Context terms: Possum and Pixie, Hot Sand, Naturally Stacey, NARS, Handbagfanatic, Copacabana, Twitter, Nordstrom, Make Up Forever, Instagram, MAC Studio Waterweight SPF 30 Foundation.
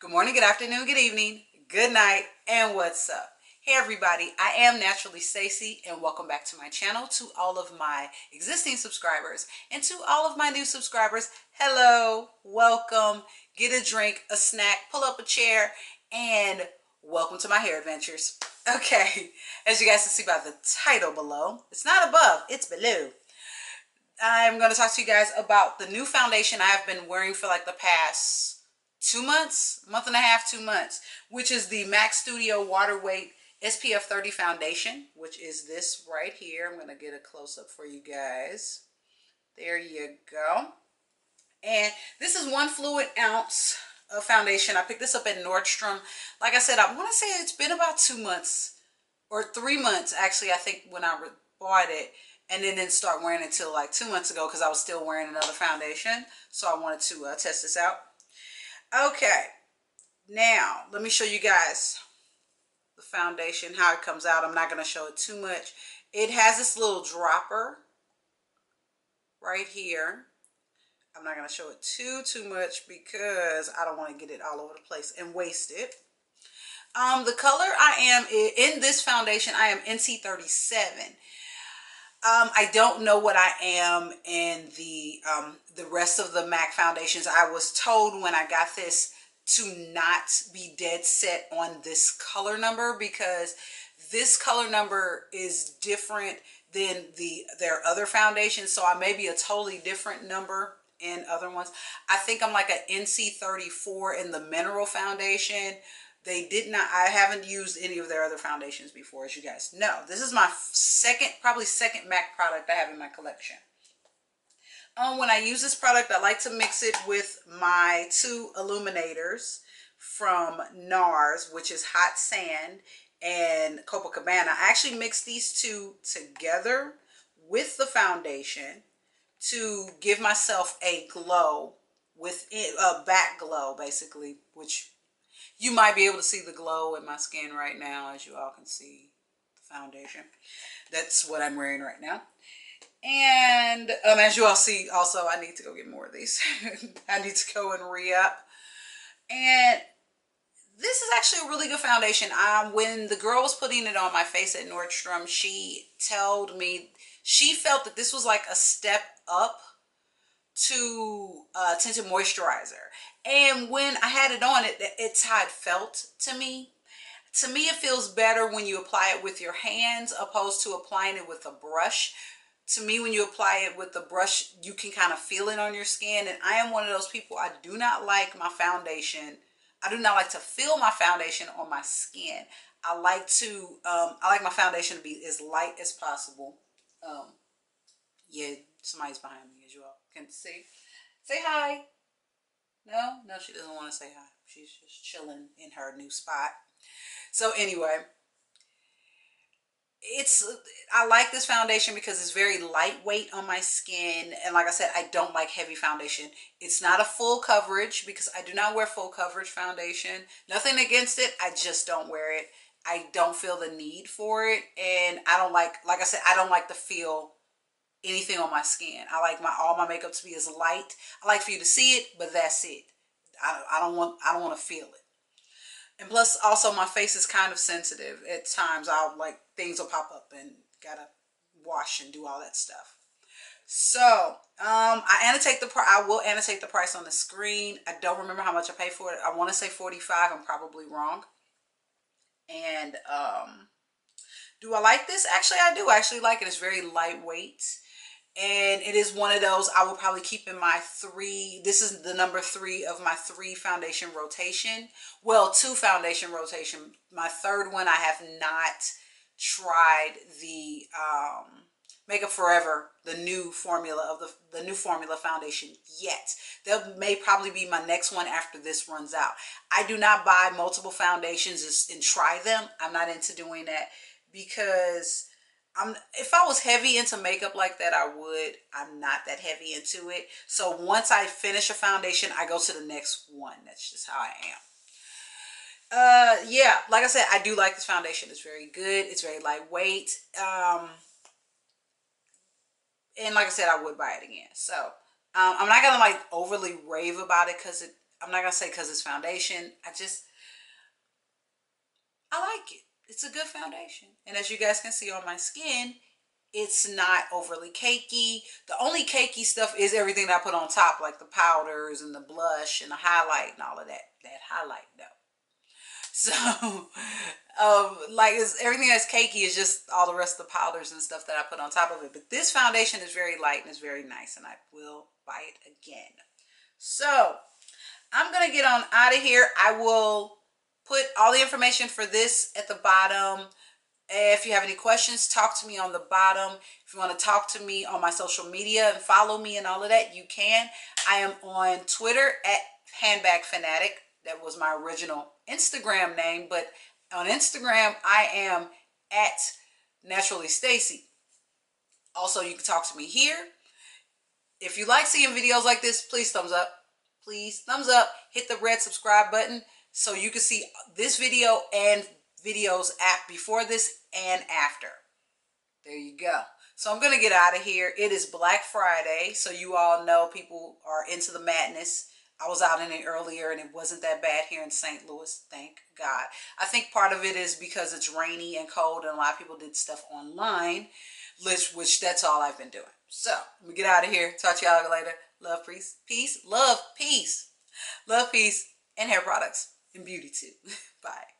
Good morning, good afternoon, good evening, good night, and what's up? Hey everybody, I am Naturally Stacey, and welcome back to my channel. To all of my existing subscribers and to all of my new subscribers, hello, welcome, get a drink, a snack, pull up a chair, and welcome to my hair adventures. Okay, as you guys can see by the title below, it's not above, it's below. I'm going to talk to you guys about the new foundation I have been wearing for like the past 2 months, month and a half, 2 months, which is the MAC Studio Waterweight SPF 30 Foundation, which is this right here. I'm going to get a close-up for you guys. There you go. And this is 1 fluid ounce of foundation. I picked this up at Nordstrom. Like I said, I want to say it's been about 2 months or 3 months, actually, I think, when I bought it. And then didn't start wearing it until like 2 months ago because I was still wearing another foundation. So I wanted to test this out. Okay, now let me show you guys the foundation, how it comes out. I'm not going to show it too much. It has this little dropper right here. I'm not going to show it too much because I don't want to get it all over the place and waste it. The color I am in this foundation, I am NC37. I don't know what I am in the rest of the MAC foundations. I was told when I got this to not be dead set on this color number because this color number is different than their other foundations. So I may be a totally different number in other ones. I think I'm like an NC34 in the mineral foundation. They did not, I haven't used any of their other foundations before, as you guys know. This is my second, probably second MAC product I have in my collection. When I use this product, I like to mix it with my 2 illuminators from NARS, which is Hot Sand and Copacabana. I actually mix these 2 together with the foundation to give myself a glow, with a back glow, basically, which you might be able to see the glow in my skin right now, as you all can see the foundation. That's what I'm wearing right now. And as you all see, also, I need to go get more of these. I need to go and re-up. And this is actually a really good foundation. When the girl was putting it on my face at Nordstrom, she told me she felt that this was like a step up to tinted moisturizer. And when I had it on, it's how it felt to me. To me, it feels better when you apply it with your hands opposed to applying it with a brush. To me, when you apply it with the brush, you can kind of feel it on your skin. And I am one of those people, I do not like my foundation. I do not like to feel my foundation on my skin. I like to, I like my foundation to be as light as possible. Yeah, somebody's behind me, as you all can see. Say hi. No, no, she doesn't want to say hi. She's just chilling in her new spot. So anyway, I like this foundation because it's very lightweight on my skin. And like I said, I don't like heavy foundation. It's not a full coverage because I do not wear full coverage foundation. Nothing against it. I just don't wear it. I don't feel the need for it. And I don't like I said, I don't like the feel anything on my skin. I like all my makeup to be as light. I like for you to see it, but that's it. I don't want to feel it. And plus, also, my face is kind of sensitive at times. Things will pop up and gotta wash and do all that stuff. So I will annotate the price on the screen. I don't remember how much I paid for it. I want to say $45. I'm probably wrong. And do I like this? Actually, I do actually like it. It's very lightweight. And it is one of those I will probably keep in my 3. This is the number 3 of my 3 foundation rotation. Well, 2 foundation rotation. My 3rd one, I have not tried the Make Up Forever, the new formula of the new formula foundation yet. That may probably be my next one after this runs out. I do not buy multiple foundations and try them. I'm not into doing that because if I was heavy into makeup like that, I would. I'm not that heavy into it. So once I finish a foundation, I go to the next one. That's just how I am. Yeah, like I said, I do like this foundation. It's very good. It's very lightweight. And like I said, I would buy it again. So I'm not going to overly rave about it because I'm not going to say because it's foundation. I like it. It's a good foundation. And as you guys can see on my skin, it's not overly cakey. The only cakey stuff is everything that I put on top, like the powders and the blush and the highlight and all of that. That highlight, though. So, everything that's cakey is just all the rest of the powders and stuff that I put on top of it. But this foundation is very light and it's very nice, and I will buy it again. So, I'm going to get on out of here. I will put all the information for this at the bottom. If you have any questions, talk to me on the bottom. If you want to talk to me on my social media and follow me and all of that, you can. I am on Twitter at Handbagfanatic. That was my original Instagram name, but on Instagram, I am at Naturally Stacey. Also, you can talk to me here. If you like seeing videos like this, please thumbs up. Please thumbs up. Hit the red subscribe button so you can see this video and videos before this and after. There you go. So I'm going to get out of here. It is Black Friday, so you all know people are into the madness. I was out in it earlier and it wasn't that bad here in St. Louis, thank God. I think part of it is because it's rainy and cold and a lot of people did stuff online, which that's all I've been doing. So, let me get out of here. Talk to y'all later. Love, peace. Peace, love, peace. Love, peace, and hair products and beauty too. Bye.